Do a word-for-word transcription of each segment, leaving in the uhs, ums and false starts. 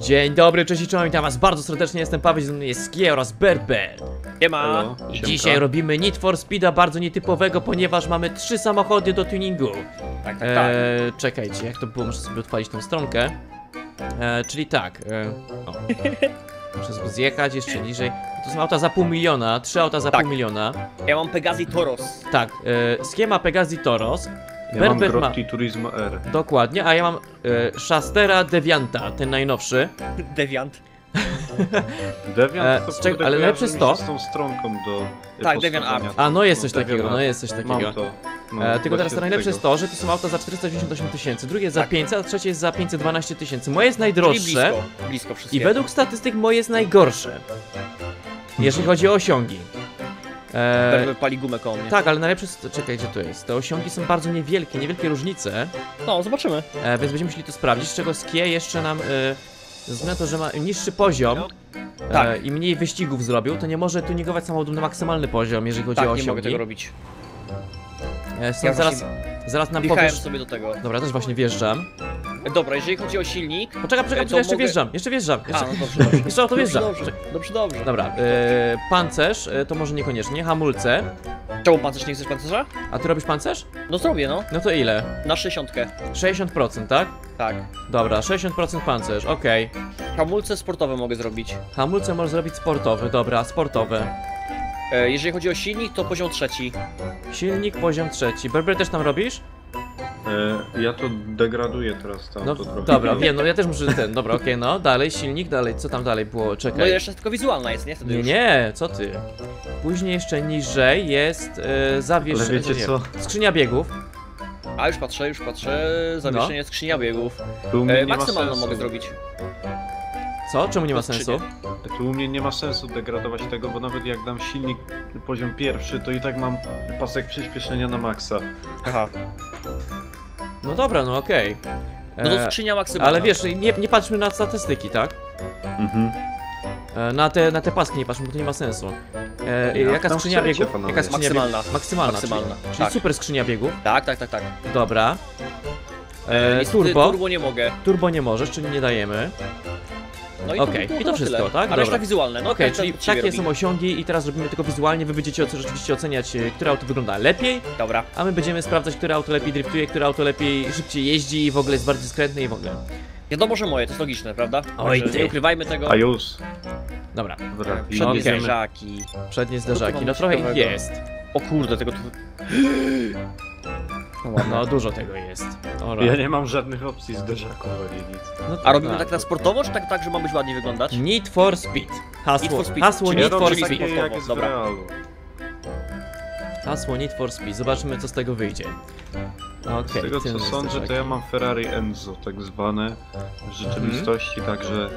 Dzień dobry, cześć i czołem, witam was bardzo serdecznie, jestem Paweł, ze mną jest Skie oraz Berber. Siema. I dzisiaj robimy Need for Speeda bardzo nietypowego, ponieważ mamy trzy samochody do tuningu. Tak, tak, tak. Eee, czekajcie, jak to było, muszę sobie odpalić tą stronkę. Eee, czyli tak, eee, o. Muszę zjechać jeszcze niżej. To są auta za pół miliona, trzy auta za tak. pół miliona. Ja mam Pegasi Toros. Tak, eee, Skie ma Pegasi Toros. Ja mam Grotti Turismo Air. Dokładnie, a ja mam e, Szastera Devianta, ten najnowszy. Deviant. Deviant to e, ale lepszy z tą stronką do. Tak, Deviant Art. A no jest coś Deviant takiego, no jest coś takiego. Mam to. No, e, tylko teraz to najlepsze tego. Jest to, że to są auta za czterysta dziewięćdziesiąt osiem tysięcy, drugie jest tak. za pięćset, a trzecie jest za pięćset dwanaście tysięcy. Moje jest najdroższe. Blisko, blisko wszystkiego. I według statystyk moje jest najgorsze. Jeżeli chodzi o osiągi. Eee, pali gumę koło mnie. Tak, ale najlepsze... Czekaj, gdzie to jest? Te osiągi są bardzo niewielkie, niewielkie różnice. No, zobaczymy. E, więc będziemy musieli to sprawdzić, z czego Skie jeszcze nam... E, to, że ma niższy poziom e, tak. i mniej wyścigów zrobił, to nie może tuningować samochodu na maksymalny poziom, jeżeli chodzi tak, o osiągi. Nie mogę tego robić. E, ja zaraz, zaraz nam powiesz... sobie do tego. Dobra, też właśnie wjeżdżam. Dobra, jeżeli chodzi o silnik... Poczekaj, poczekaj, to ja jeszcze mogę... wjeżdżam, jeszcze wjeżdżam. Jeszcze, A, no dobrze, dobrze. Jeszcze o to wjeżdżam. Dobrze, dobrze, dobrze, dobrze. Dobra, e, pancerz e, to może niekoniecznie, hamulce. Czemu pancerz? Nie chcesz pancerza? A ty robisz pancerz? No zrobię, no. No to ile? Na sześćdziesiątkę. sześćdziesiąt procent, tak? Tak. Dobra, sześćdziesiąt procent pancerz, okej. Okay. Hamulce sportowe mogę zrobić. Hamulce możesz zrobić sportowe, dobra, sportowe. E, jeżeli chodzi o silnik, to poziom trzeci. Silnik, poziom trzeci. Berber, też tam robisz? Ja to degraduję teraz tam. No, to dobra, wiem, no ja też muszę ten. Dobra, okej, okay, no dalej, silnik, dalej, co tam dalej było? Czekaj. No jeszcze tylko wizualna jest, nie? Wtedy nie, nie, co ty? Później jeszcze niżej jest e, zawieszenie. Ale wiecie co? Skrzynia biegów. A już patrzę, już patrzę. Zawieszenie no. Skrzynia biegów. E, maksymalną mogę zrobić. Co? Czemu nie ma sensu? Tu u mnie nie ma sensu degradować tego, bo nawet jak dam silnik poziom pierwszy, to i tak mam pasek przyspieszenia na maksa. Aha. No dobra, no okej. Okay. No to skrzynia maksymalna. Ale wiesz, nie, nie patrzmy na statystyki, tak? Mhm. E, na, te, na te paski nie patrzmy, bo to nie ma sensu. E, ja jaka skrzynia biegu? Jaka skrzynia maksymalna. Biegu? Maksymalna. Maksymalna. Czyli, tak. czyli super skrzynia biegu? Tak, tak, tak, tak. Dobra. E, turbo. Turbo nie mogę. Turbo nie możesz, czyli nie dajemy. No i okej, okay. I to wszystko, tyle. Tak? A dobra. Reszta wizualne, no. Okej, okay, czyli takie robi. Są osiągi i teraz robimy tylko wizualnie, wy będziecie rzeczywiście oceniać, które auto wygląda lepiej. Dobra. A my będziemy sprawdzać, które auto lepiej driftuje, które auto lepiej szybciej jeździ i w ogóle jest bardziej skrętne i w ogóle. Wiadomo, że moje, to jest logiczne, prawda? Oj, nie ukrywajmy tego. A już. Dobra. Dobra. Przednie okay. zderzaki. Przednie zderzaki, no trochę ich jest. O kurde, tego tu... No dużo tego jest. Ola. Ja nie mam żadnych opcji zderzakowych i nic. No to, a robimy tak na sportowo, czy tak, tak, że ma być ładnie wyglądać? Need for Speed. Hasło Need for Speed. Hasło Need for Speed. Dobra. Hasło Need for Speed. Zobaczymy, co z tego wyjdzie. Okay, z tego co sądzę, to ja mam Ferrari Enzo, tak zwane w rzeczywistości, hmm. także...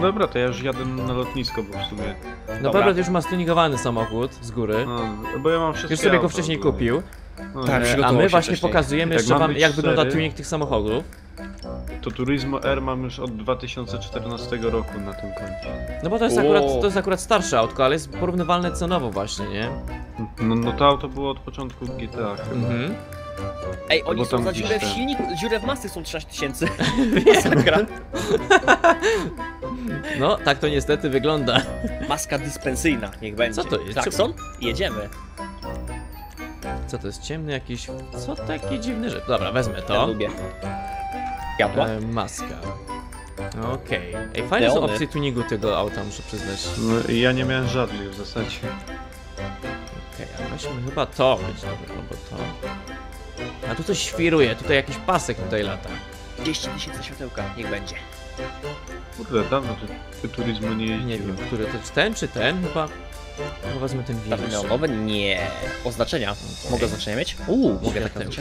Dobra, to ja już jadę na lotnisko, bo w sumie... No dobra, to już ma stuningowany samochód z góry. No, bo ja mam wszystkie. Już sobie go wcześniej kupił. No, tak, a my właśnie pokazujemy jeszcze wam, jak wygląda tuning tych samochodów. To Turismo Air mam już od dwa tysiące czternastego roku na tym koncie. No bo to jest, akurat, to jest akurat starsze autko, ale jest porównywalne cenowo właśnie, nie? No, no to auto było od początku G T A chyba. Mhm. Ej, oni są za dziurę w silniku, dziurę w masy są sześć tysięcy. Masakra. No, tak to niestety wygląda. Maska dyspensyjna, niech będzie. Co to jest? Klakson? Jedziemy. Co to jest? Ciemny jakiś... Co takie dziwne rzeczy? Dobra, wezmę to. Ja lubię. E, maska. Okej. Okay. Ej, fajne są opcje tuningu tego auta, muszę przyznać. No, ja nie miałem żadnych w zasadzie. Okej, okay, a weźmy chyba to być dobre, no bo to... A tu coś świruje, tutaj jakiś pasek tutaj lata. dwieście tysięcy światełka, niech będzie. Kurde, dawno tu turyzmu nie jeździłem. Nie wiem, który to jest, ten czy ten chyba? No wezmę ten większy. Nowe? Nie. Oznaczenia. Okay. Mogę oznaczenia mieć? Uuu, mogę tak mieć.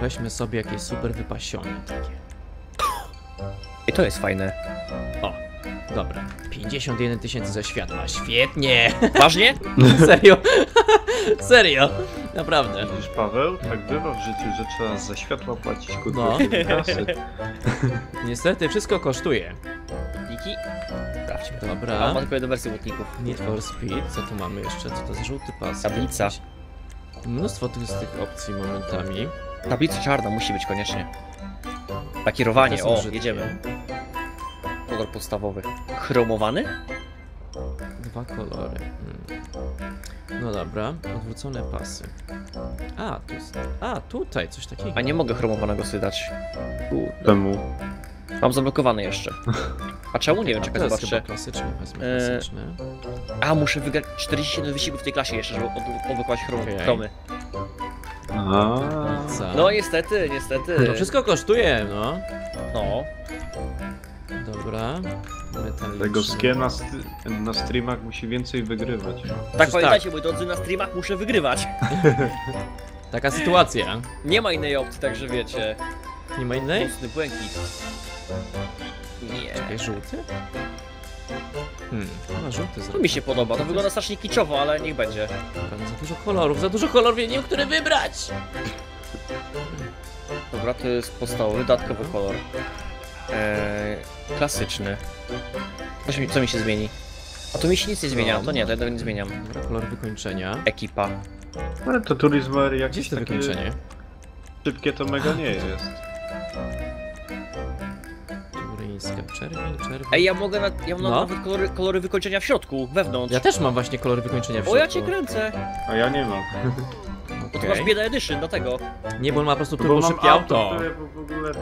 Weźmy sobie jakieś super wypasione takie. I to jest fajne. O, dobra. pięćdziesiąt jeden tysięcy za światła. Świetnie! Ważnie? Serio? Serio? Naprawdę. Widzisz, Paweł, tak bywa w życiu, że trzeba za światła płacić no. kasy. Niestety wszystko kosztuje. Niki? Dobra. A mam tylko do wersji łotników. Need for Speed. Co tu mamy jeszcze? Co to za żółty pas? Tablica. Mnóstwo tu z tych opcji momentami. Tablica czarna musi być koniecznie. Na kierowanie, o, brzydkie. Jedziemy. Kolor podstawowy. Chromowany? Dwa kolory. Hmm. No dobra, odwrócone pasy. A, tu, a, tutaj coś takiego. A nie mogę chromowanego sobie dać. Temu. Mam zablokowane jeszcze. A czemu? Nie wiem, czekaj, zobaczę. Klasyczne, klasyczne. A, muszę wygrać czterdzieści jeden wyścigów w tej klasie jeszcze, żeby odblokować chromy. Okay. No niestety, niestety. To wszystko kosztuje, no. No. Dobra. Tego Skie na, st na streamach musi więcej wygrywać. Tak, pamiętajcie, moi drodzy, na streamach muszę wygrywać. Taka sytuacja. Nie ma innej opcji, także wiecie. Nie ma innej? Mocny błękit. Nie. Czekaj, żółty? Hmm, ale żółty zrobił. To mi się podoba, to wygląda strasznie kiczowo, ale niech będzie. Dobra, za dużo kolorów, za dużo kolorów, nie wiem, który wybrać! Dobra, to jest podstawowy, dodatkowy kolor. Eee, klasyczny. Coś mi, co mi się zmieni? A tu mi się nic nie zmienia, no, to nie, to ja tego nie zmieniam. Dobra, kolor wykończenia. Ekipa. Ale to Turismo Air jakieś takie... wykończenie? Szybkie to mega nie jest. Turyńska, czerwień, czerwień. Ej, ja mogę na, ja mam no. nawet kolory, kolory wykończenia w środku, wewnątrz. Ja też mam właśnie kolory wykończenia w środku. O, ja cię kręcę. A ja nie mam. Okay. Bo to masz bieda edition, dlatego. Nie, bo on ma po prostu turbo szybkie auto. Które w ogóle...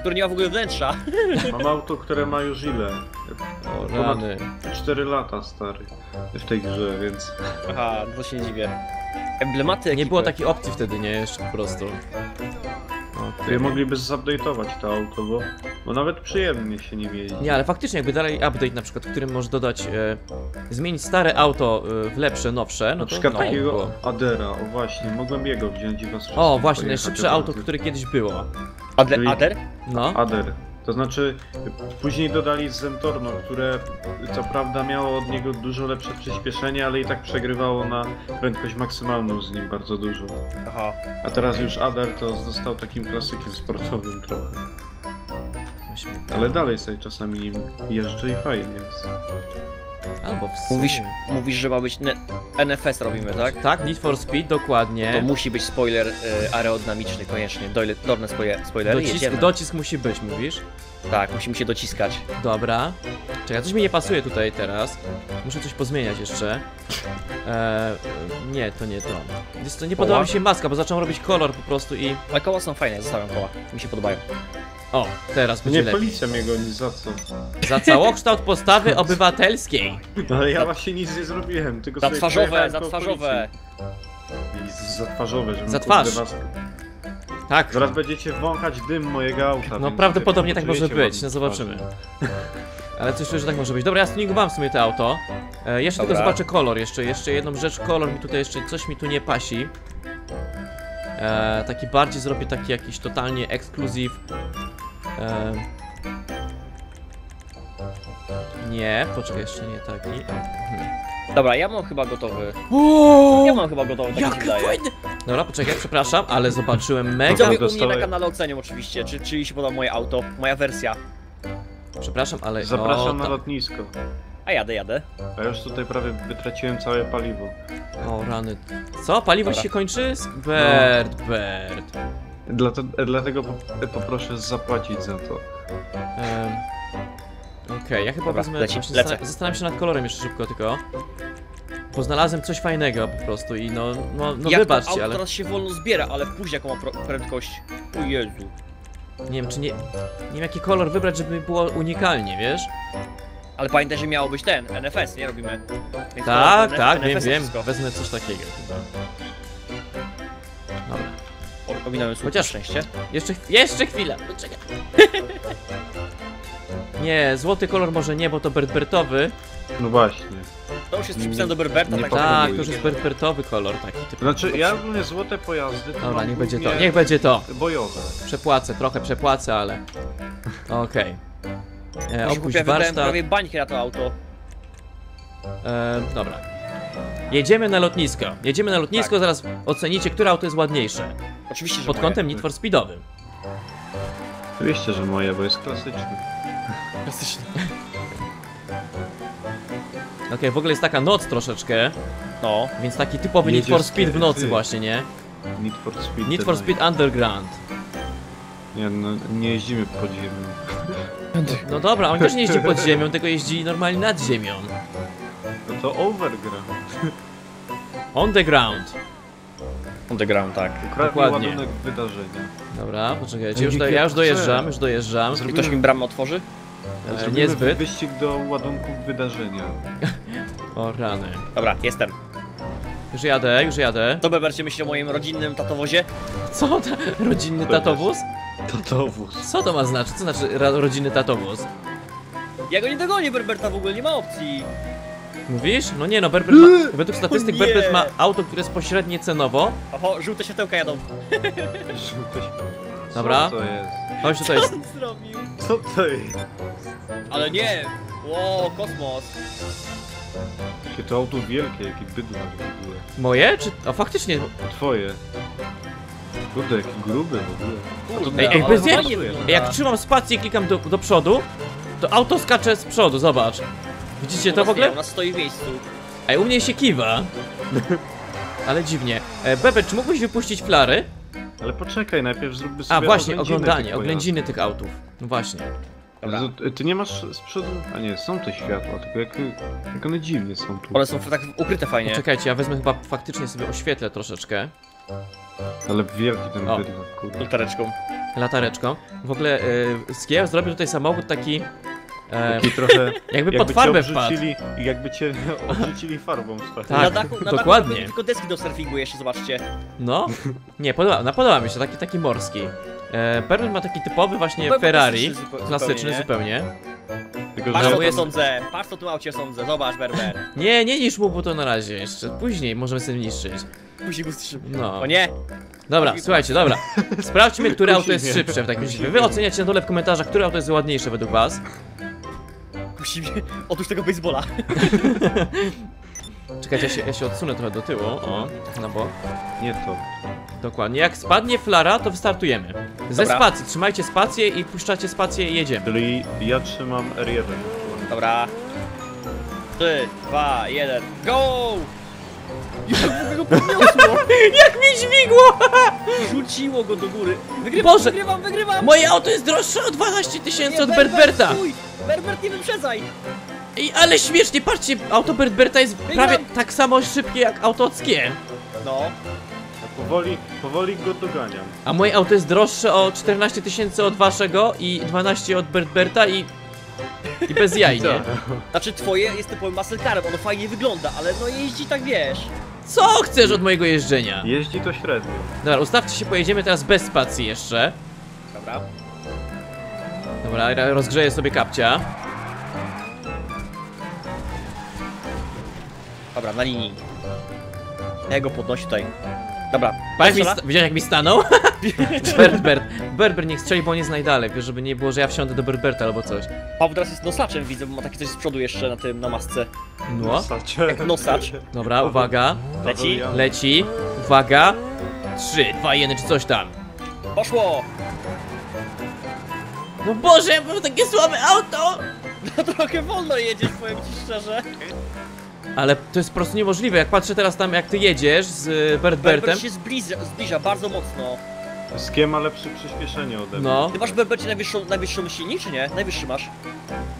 Które nie ma w ogóle wnętrza. Mam auto, które ma już ile? O, rany. cztery lata, stary. W tej grze, więc... Aha, to się nie dziwię. Emblematy ekipy. Nie było takiej opcji wtedy, nie? Jeszcze po prostu. Okay. Mogliby zupdate'ować to auto, bo, bo nawet przyjemnie się nie wiedzi. Nie, ale faktycznie jakby dalej update na przykład, którym możesz dodać, e, zmienić stare auto e, w lepsze, nowsze, no to na przykład takiego Addera, o właśnie, mogłem jego wziąć i was wszystkich. O właśnie, najszybsze auto, które kiedyś było. Adder? Adder? No. Adder. To znaczy, później dodali Zentorno, które co prawda miało od niego dużo lepsze przyspieszenie, ale i tak przegrywało na prędkość maksymalną z nim bardzo dużo. Aha. A teraz już Adder to został takim klasykiem sportowym trochę. Ale dalej sobie czasami nim jeżdżę i fajnie jest. Albo w mówisz, mówisz, że ma być N F S robimy, tak? Tak, Need for Speed, dokładnie. To musi być spoiler y, aerodynamiczny, koniecznie. Dolne spoiler, spoilery, docisk, docisk musi być, mówisz? Tak, musimy się dociskać. Dobra. Czekaj, coś mi nie pasuje tutaj teraz. Muszę coś pozmieniać jeszcze. Eee, nie, to nie to. Jest, to nie koła? Podoba mi się maska, bo zacząłem robić kolor po prostu i... Ale koła są fajne, zostawiam koła. Mi się podobają. O, teraz będzie lepiej. Nie policja mnie goni, za co? Za całokształt postawy obywatelskiej. Ale ja właśnie nic nie zrobiłem, tylko za twarzowe, za twarzowe. Za twarzowe, żeby... Za twarz. Tak. Zaraz będziecie wąchać dym mojego auta. No prawdopodobnie tak może być, no zobaczymy. Ale coś czuję, że tak może być. Dobra, ja stuningowałem w sumie to auto. E, jeszcze Dobra. tylko zobaczę kolor, jeszcze, jeszcze jedną rzecz. Kolor mi tutaj jeszcze, coś mi tu nie pasi. E, taki bardziej zrobię taki jakiś totalnie ekskluzyw. E, nie, poczekaj, jeszcze nie taki. Hmm. Dobra, ja mam chyba gotowy. Uuu, ja mam chyba gotowy, tak jak fajny. Dobra, poczekaj, przepraszam, ale zobaczyłem mega... To u mnie na kanale ocenią oczywiście, czy, czy się podoba moje auto, moja wersja. Przepraszam, ale... Zapraszam o, na tam. lotnisko. A jadę, jadę. A już tutaj prawie wytraciłem całe paliwo. O rany... Co? Paliwo Dobra. się kończy? Bert, no. Bert. Dla to, dlatego poproszę zapłacić za to. Um. Okej, okay, ja chyba Dobra, wezmę... Leci, zastan zastanawiam się nad kolorem jeszcze szybko tylko. Bo znalazłem coś fajnego po prostu i no... No, no jak wybaczcie, auto ale... teraz się wolno zbiera, ale później jaką ma prędkość. O Jezu. Nie wiem, czy nie... Nie wiem, jaki kolor wybrać, żeby było unikalnie, wiesz? Ale pamiętaj, że miało być ten, N F S, nie robimy? Więc tak, tak, wiem, wiem. Wezmę coś takiego chyba. Dobra. Ominąłem słuch. Chociaż szczęście. Jeszcze, jeszcze chwilę, poczekaj. Nie, złoty kolor może nie, bo to berbertowy. No właśnie. To już jest przypisane do Berberta, tak? Tak, to już jest berbertowy kolor taki typ. Znaczy, ja ogólnie złote pojazdy... To Dobra, niech będzie to, niech będzie to. Bojowe. Przepłacę, trochę przepłacę, ale... Okej. Okay. E, opuść warsztat. Prawie bańkę na to auto. E, dobra. Jedziemy na lotnisko. Jedziemy na lotnisko, tak. Zaraz ocenicie, które auto jest ładniejsze. Oczywiście, że Pod kątem moje. Need for Speedowym. Oczywiście, że moje, bo jest klasyczne. Klasycznie. Okej, okay, w ogóle jest taka noc troszeczkę. No. Więc taki typowy Need for Speed w nocy właśnie, nie? Need for Speed. Need for Speed Underground. Nie, no, nie jeździmy pod ziemią. No dobra, on też nie jeździ pod ziemią, tylko jeździ normalnie nad ziemią. No to overground. On the ground. On the ground, tak. Ukradli ładunek wydarzenia. Dobra, poczekajcie, już do, ja już dojeżdżam, już dojeżdżam. Zrobimy... Ktoś mi bramę otworzy? E, niezbyt. Wyścig do ładunków wydarzenia. O rany. Dobra, jestem. Już jadę, już jadę. To Berber się myśli o moim rodzinnym tatowozie? Co? Ta, rodzinny tatowóz? Tatowóz. Co to ma znaczyć? Co znaczy rodzinny tatowóz? Ja go nie dogonię, Berberta w ogóle nie ma opcji. Mówisz? No nie no, Berber ma... Według statystyk Berber ma auto, które jest pośrednie cenowo. Oho, żółte światełka jadą. Żółte światełka. Dobra. Co to jest? Chodź, co to jest? Co on zrobił? Co to jest? Ale nie! Ło, kosmos. Jakie to auto wielkie, jakie bydło w ogóle. Moje? Czy... A faktycznie... Twoje. Kurde, jaki gruby w ogóle. Kurde, ej, ej, bez jak... jak trzymam spację i klikam do, do przodu, to auto skacze z przodu, zobacz. Widzicie to w ogóle? Ona stoi w miejscu. Ej, u mnie się kiwa. Ale dziwnie. E, Bebe, czy mógłbyś wypuścić flary? Ale poczekaj, najpierw zróbmy sobie... A właśnie, oglądanie, oględziny tych autów. No właśnie. Dobra. Ty nie masz z przodu... A nie, są te światła, tylko jak, jak one dziwnie są tu. One są tak ukryte fajnie. Czekajcie, ja wezmę chyba faktycznie sobie oświetlę troszeczkę. Ale wielki ten wyrywak, kurde. Latareczką. Latareczką. W ogóle y, Skie zrobił tutaj samochód taki... Taki trochę, jakby pod farbę wpadł. Jakby cię odrzucili farbą z tak, na dachu, na dokładnie. Dachu tylko deski do surfingu jeszcze, zobaczcie. No, nie, podoba, podoba mi się, taki, taki morski. E, Berber ma taki typowy właśnie no, Ferrari, zupełnie, klasyczny nie? zupełnie. Tylko, patrz, co ja sądzę, patrz co tu aucie sądzę, zobacz Berber. Nie, nie niszcz mu, bo to na razie jeszcze, później możemy sobie niszczyć. Później go strzymy. No. O nie! Dobra, słuchajcie, dobra. Sprawdźmy, które auto jest szybsze w takim razie. Wy oceniacie na dole w komentarzach, które auto jest ładniejsze według was. Musi mnie... Otóż tego baseballa. Czekajcie, ja się, ja się odsunę trochę do tyłu, o, na bok. Nie to. Dokładnie, jak spadnie flara, to wystartujemy. Ze Dobra. spacji, trzymajcie spację i puszczacie spację i jedziemy. Czyli ja trzymam R jeden. Dobra. trzy, dwa, jeden, go! Go podniosło! Jak mi dźwigło! Rzuciło go do góry. Wygrywam, Boże. wygrywam, wygrywam! Moje auto jest droższe o dwanaście tysięcy od Berberta! Berber, nie wyprzedzaj! Ej, ale śmiesznie, patrzcie, auto Berberta jest wygram. Prawie tak samo szybkie jak auto od Skie. No. Ja powoli, powoli go doganiam. A moje auto jest droższe o czternaście tysięcy od waszego i dwanaście od Berberta i... I bez jaj, nie? Znaczy twoje jest typowym maselkarem, ono fajnie wygląda, ale no jeździ tak wiesz. Co chcesz od mojego jeżdżenia? Jeździ to średnio. Dobra, ustawcie się, pojedziemy teraz bez spacji jeszcze. Dobra. Dobra, rozgrzeję sobie kapcia. Dobra, na linii. Ja go podnosi tutaj. Dobra. Widziałeś jak mi stanął? Berber, Berber niech strzeli, bo on jest najdalej, wiesz, żeby nie było, że ja wsiądę do Berberta albo coś. Paweł teraz jest nosaczem, widzę, bo ma takie coś z przodu jeszcze na tym, na masce. No. Jak nosacz. Dobra, uwaga. Leci. Leci. Uwaga. trzy, dwa, jeden czy coś tam. Poszło! No Boże, ja mam takie słabe auto! No trochę wolno jedziesz, powiem ci szczerze. Ale to jest po prostu niemożliwe, jak patrzę teraz tam, jak ty jedziesz z Berbertem. Berber się zbliża, zbliża bardzo mocno. Skie ma lepsze przyspieszenie ode mnie. No. Ty masz Berbercie najwyższą, najwyższą silnik, czy nie? Najwyższy masz.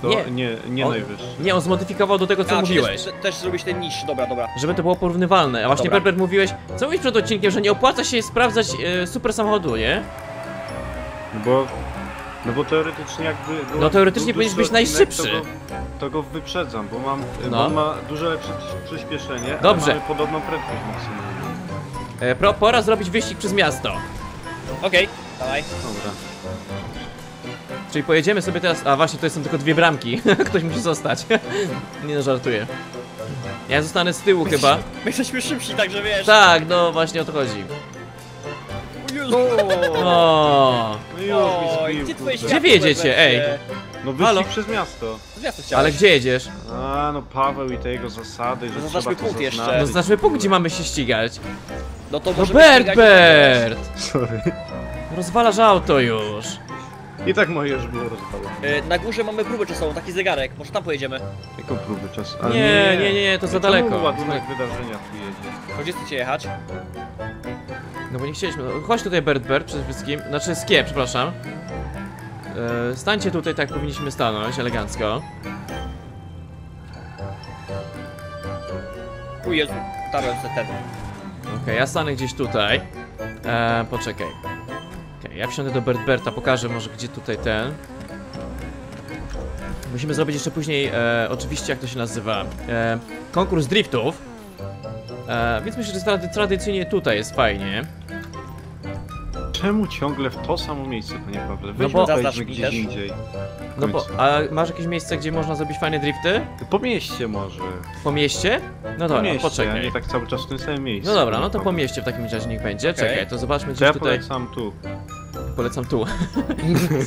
To nie, nie, nie on, najwyższy. Nie, on zmodyfikował do tego, co a, mówiłeś. Też, też zrobiłeś ten niższy, dobra, dobra. Żeby to było porównywalne, a właśnie dobra. Berber mówiłeś, co mówisz przed odcinkiem, że nie opłaca się sprawdzać y, super samochodu, nie? Bo... No bo teoretycznie jakby... Go, no teoretycznie powinieneś być najszybszy. To go, to go wyprzedzam, bo mam... No. Bo ma dużo lepsze przyspieszenie. Dobrze. Mamy podobną prędkość maksymalną. E, pro, pora zrobić wyścig przez miasto. Okej, okay. Dawaj. Dobra. Czyli pojedziemy sobie teraz... A właśnie, to są tylko dwie bramki. Ktoś musi zostać. Nie no, żartuję. Ja zostanę z tyłu my chyba. My jesteśmy szybsi, także wiesz. Tak, no właśnie o to chodzi. O, o, gdzie twoje gdzie wiedziecie, ej? No wyścig przez miasto. Ale gdzie jedziesz? A no Paweł i te jego zasady, że trzeba to punkt jeszcze. No znaczmy punkt, gdzie mamy się ścigać. No to może Berber! Sorry. Rozwalasz auto już. I tak moje już było rozwalone. Na górze mamy próbę czasową, taki zegarek, może tam pojedziemy. Jaką próbę czasową? Nie, nie, nie, to za daleko. Ładunek wydarzenia tu jedzie. Gdzie chcecie jechać? No bo nie chcieliśmy. Chodź tutaj, Berber, przede wszystkim. Znaczy, Skie, przepraszam. Yy, stańcie tutaj, tak powinniśmy stanąć, elegancko. U Jezu, starałem się ten. Okej, okay, ja stanę gdzieś tutaj. Eee, poczekaj. Okay, ja wsiądę do Berberta, pokażę może gdzie tutaj ten. Musimy zrobić jeszcze później, e, oczywiście, jak to się nazywa, e, konkurs driftów. E, więc myślę, że trady, tradycyjnie tutaj jest fajnie. Czemu ciągle w to samo miejsce, panie Pawle? Weźmy, no bo gdzieś indziej. No bo, a masz jakieś miejsce, gdzie można zrobić fajne drifty? Po mieście może. Po mieście? No dobra, po mieście, poczekaj. Nie tak cały czas w tym samym miejscu. No dobra, no to po mieście w takim razie niech będzie. Okay. Czekaj, to zobaczmy gdzieś ja tutaj. Polecam tu. Polecam tu.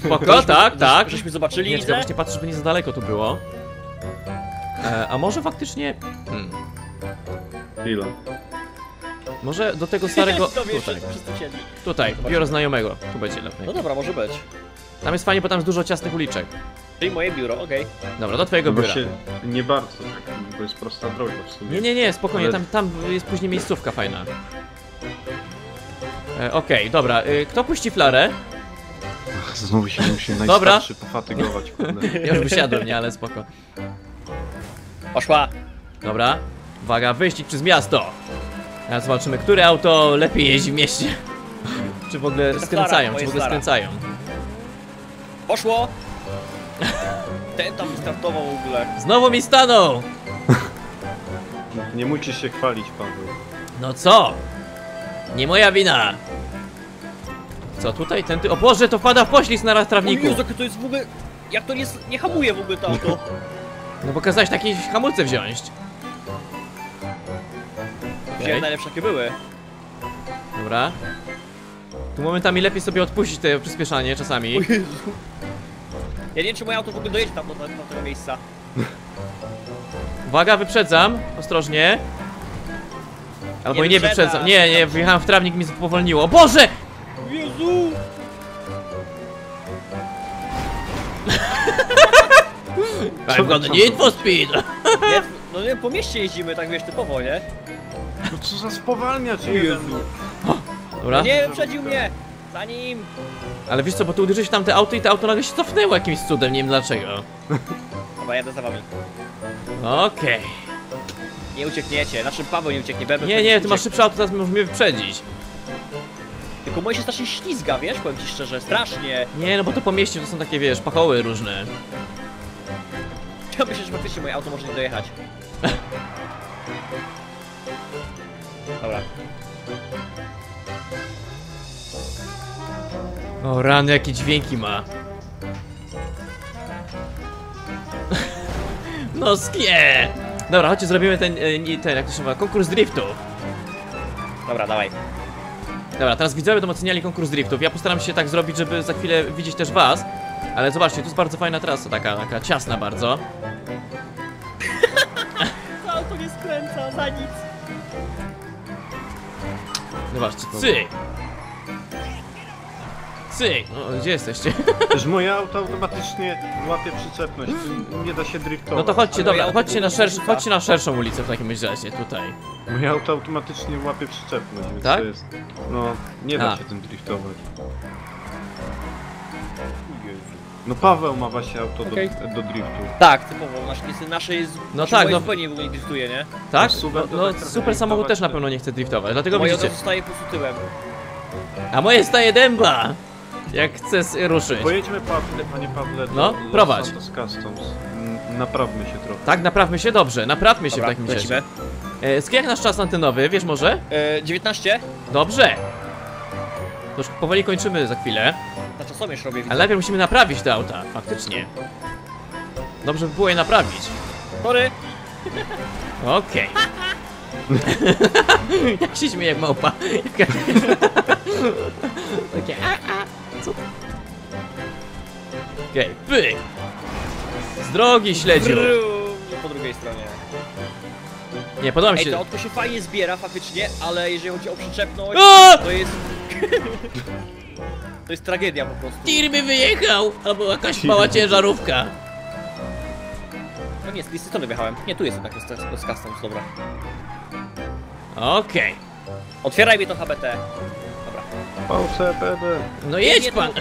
Spoko, tak, tak. Żeśmy zobaczyli. Nie, czekaj, właśnie patrzę, żeby nie za daleko tu było. E, a może faktycznie... Hmm. Chwila. Może do tego starego... Tutaj, tutaj biuro znajomego. Tu będzie lepiej. No dobra, może być. Tam jest fajnie, bo tam jest dużo ciasnych uliczek. Czyli moje biuro, okej. Okay. Dobra, do twojego bo biura. Się nie bardzo, bo jest prosta droga w sumie. Nie, nie, nie, spokojnie, tam, tam jest później miejscówka fajna. E, okej, okay, dobra, e, kto puści flarę? Znowu się musi najstarszy pofatygować, kurde. Ja już wysiadłem, nie, ale spoko. Poszła. Dobra, uwaga, wyścig przez miasto. Teraz zobaczymy, które auto lepiej jeździ w mieście. Czy w ogóle skręcają, czy w ogóle skręcają. Poszło! Ten tam startował w ogóle. Znowu mi stanął! Nie musisz się chwalić, Paweł. No co? Nie moja wina! Co tutaj? Ten ty... O Boże, to wpada w poślizg na trawniku! O Jezu, to jest w ogóle... Jak to nie, nie hamuje w ogóle to auto? No bo kazałeś takie hamulce wziąć. Okay. Najlepsze jakie były. Dobra. Tu momentami lepiej sobie odpuścić to przyspieszanie czasami. Ja nie wiem, czy moje auto w ogóle dojedzie tam do, do, do tego miejsca. Uwaga, wyprzedzam. Ostrożnie. Albo nie, i nie wyprzedzam. wyprzedzam. Nie, nie, wjechałem w trawnik, mi spowolniło. Boże! Jezu! I'm gonna need for speed! Nie, no nie, po mieście jeździmy, tak wiesz, typowo, nie? No co za spowalnia, czy Jezu! Dobra. No nie, wyprzedził mnie! Za nim! Ale wiesz co, bo tu uderzyłeś w tamte auto i to auto nagle się cofnęło jakimś cudem, nie wiem dlaczego. Chyba jadę za wami. Okej. Okay. Nie uciekniecie, naszym Paweł nie ucieknie, Berber. Nie, nie, ty ucieknie. Masz szybsze auto, teraz możesz mnie wyprzedzić. Tylko moje się strasznie ślizga, wiesz, powiem ci szczerze, strasznie. Nie, no bo to po mieście to są takie, wiesz, pachoły różne. Ja myślę, że faktycznie moje auto może nie dojechać. Dobra. O rany, jakie dźwięki ma. No Skie! Dobra, chodźcie, zrobimy ten, ten, jak to się nazywa, konkurs driftów. Dobra, dawaj. Dobra, teraz widzowie będą oceniali konkurs driftów. Ja postaram się tak zrobić, żeby za chwilę widzieć też was. Ale zobaczcie, tu jest bardzo fajna trasa, taka, taka ciasna bardzo. To auto nie skręca, za nic. Zobaczcie, cyk! Cyk! No, gdzie jesteście? Już moje auto automatycznie łapie przyczepność, nie da się driftować. No to chodźcie, dobra, chodźcie na, szersz, chodźcie na szerszą ulicę w takim razie, tutaj. Moje auto automatycznie łapie przyczepność, więc tak? To jest... No, nie da A. się tym driftować. No Paweł ma właśnie auto okay. do, do driftu. Tak, typowo, nasz, nasze jest... No tak, no... Moje w ogóle nie driftuje, nie? Tak? No, super, no, no, tak super samochód też na pewno nie chce driftować, dlatego moje widzicie... Moje staje po prostu tyłem. A moje staje dęba! Jak chcę ruszyć. Pojedźmy, Pawle, panie Pawle, do, no, prowadź. Santos Customs. Naprawmy się trochę. Tak, naprawmy się, dobrze, naprawmy się. Dobra, w takim razie. E, jak nasz czas antenowy, wiesz może? E, dziewiętnaście. Dobrze. To już powoli kończymy za chwilę. Na czasomierz robię widzę. Ale najpierw musimy naprawić te auta, faktycznie. Dobrze by było je naprawić. Sorry. Okej. Okay. Jak się śmieje jak małpa. Okej. Co? Okej, pyk. Z drogi śledził. Po drugiej stronie. Nie, podoba mi się. Ej, to auto się fajnie zbiera faktycznie, ale jeżeli chodzi o przyczepność, to jest... To jest tragedia po prostu. Tir by wyjechał! Albo jakaś mała ciężarówka. No nie, z listy to wyjechałem. Nie, tu jest tak z customs, dobra. Okej. Okay. Otwieraj mi to H B T. Pałce, Berber. No jedź pan!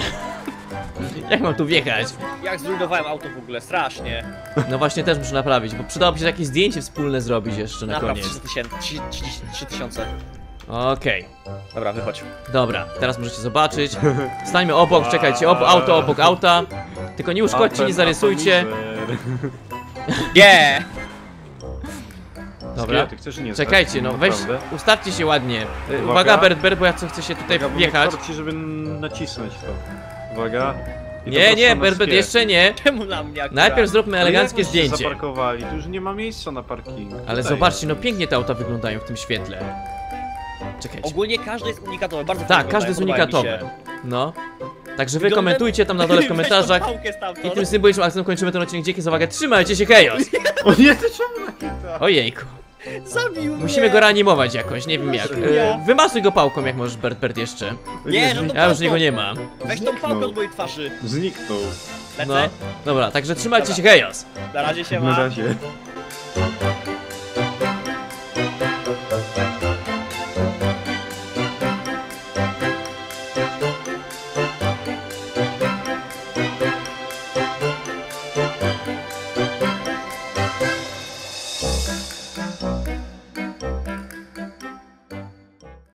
Jak mam tu wjechać? Jak zrujnowałem auto w ogóle, strasznie. No właśnie, też muszę naprawić, bo przydałoby się jakieś zdjęcie wspólne zrobić jeszcze na Napraw, koniec. trzy tysiące. Okej. Okay. Dobra, wychodź. Dobra, teraz możecie zobaczyć. Stańmy obok, czekajcie, ob auto obok auta. Tylko nie uszkodźcie, nie zarysujcie. Nie! Dobra, czekajcie, no weź, ustawcie się ładnie. Uwaga, Berber, bo ja co chcę się tutaj wjechać. Żeby nacisnąć to. Uwaga. I nie, nie, Berber, jeszcze nie. Czemu na mnie akurat? Najpierw zróbmy eleganckie zdjęcie. Zaparkowali, tu już nie ma miejsca na parkingu. Ale tutaj zobaczcie, no pięknie te auta wyglądają w tym świetle. Czekajcie. Ogólnie każdy jest unikatowy, bardzo tak, każdy jest unikatowy. No. Także wy komentujcie tam na dole w komentarzach. I tym symbolicznym akcentem kończymy ten odcinek. Dzięki za uwagę, trzymajcie się, chaos! O nie, to czemu? Ojejku. Zabił mnie. Musimy go reanimować jakoś, nie wiem jak. E, wymasuj go pałką jak możesz, Bert, Bert jeszcze. Nie, no ja już niego nie mam. Weź tą pałkę od mojej twarzy. Zniknął. No, dobra, także trzymajcie dobra. się, chaos. Na razie się ma. Na razie.